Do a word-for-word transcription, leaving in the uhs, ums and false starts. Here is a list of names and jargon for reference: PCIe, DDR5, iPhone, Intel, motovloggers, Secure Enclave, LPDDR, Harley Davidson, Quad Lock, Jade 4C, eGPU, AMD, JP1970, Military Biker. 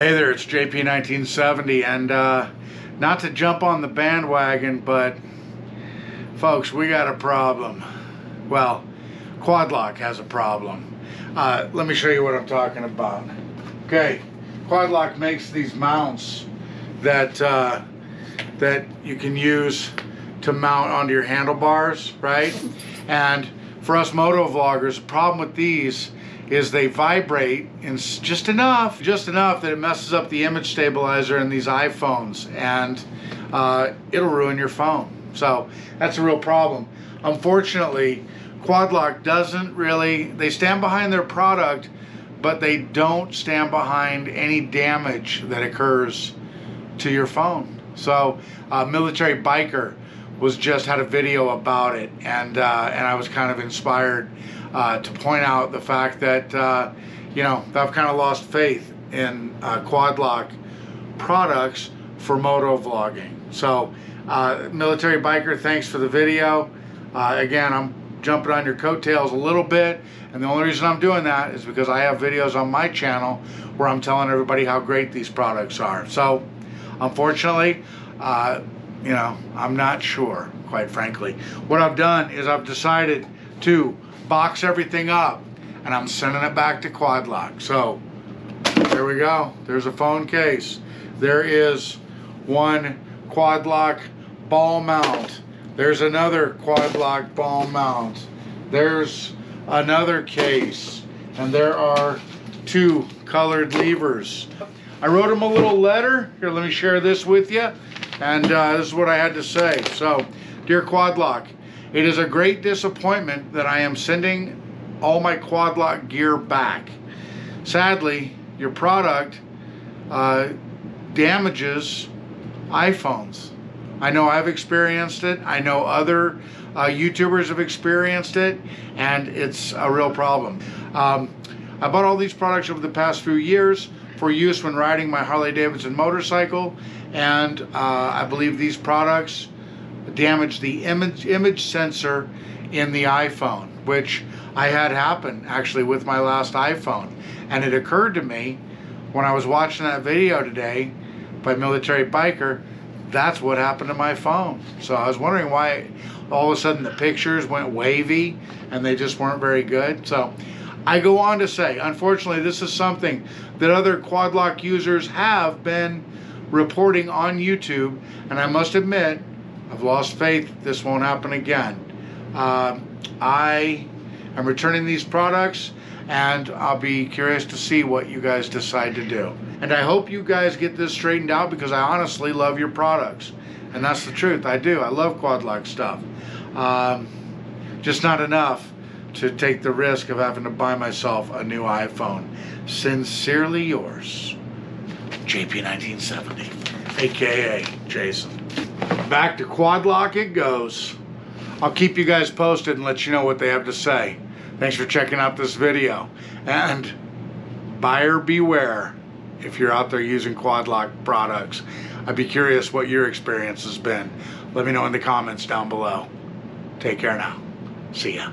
Hey there, it's J P nineteen seventy, and uh, not to jump on the bandwagon, but folks, we got a problem. Well, Quad Lock has a problem. Uh, let me show you what I'm talking about. Okay, Quad Lock makes these mounts that uh, that you can use to mount onto your handlebars, right? And for us moto vloggers, the problem with these is they vibrate and just enough, just enough that it messes up the image stabilizer in these iPhones, and uh, it'll ruin your phone. So that's a real problem. Unfortunately, Quad Lock doesn't really, they stand behind their product, but they don't stand behind any damage that occurs to your phone. So uh, Military Biker was just had a video about it, and uh, and I was kind of inspired uh, to point out the fact that uh, you know, I've kind of lost faith in uh, Quad Lock products for moto vlogging. So uh, Military Biker, thanks for the video. Uh, again, I'm jumping on your coattails a little bit, and the only reason I'm doing that is because I have videos on my channel where I'm telling everybody how great these products are. So unfortunately, uh, you know, I'm not sure, quite frankly. What I've done is I've decided to box everything up, and I'm sending it back to Quad Lock. So there we go. There's a phone case. There is one Quad Lock ball mount. There's another Quad Lock ball mount. There's another case. And there are two colored levers. I wrote them a little letter. Here, let me share this with you. And uh, this is what I had to say. So, dear Quad Lock, it is a great disappointment that I am sending all my Quad Lock gear back. Sadly, your product uh, damages iPhones. I know I've experienced it. I know other uh, YouTubers have experienced it, and it's a real problem. Um, I bought all these products over the past few years for use when riding my Harley Davidson motorcycle, and uh, I believe these products damage the image, image sensor in the iPhone, which I had happen actually with my last iPhone. And it occurred to me when I was watching that video today by Military Biker, that's what happened to my phone. So I was wondering why all of a sudden the pictures went wavy and they just weren't very good. So I go on to say, unfortunately, this is something that other Quad Lock users have been reporting on YouTube, and I must admit, I've lost faith this won't happen again. Uh, I am returning these products, and I'll be curious to see what you guys decide to do. And I hope you guys get this straightened out, because I honestly love your products. And that's the truth, I do. I love Quad Lock stuff. Um, just not enough to take the risk of having to buy myself a new iPhone. Sincerely yours, J P nineteen seventy, aka Jason. Back to Quad Lock it goes. I'll keep you guys posted and let you know what they have to say. Thanks for checking out this video. And buyer beware if you're out there using Quad Lock products. I'd be curious what your experience has been. Let me know in the comments down below. Take care now. See ya.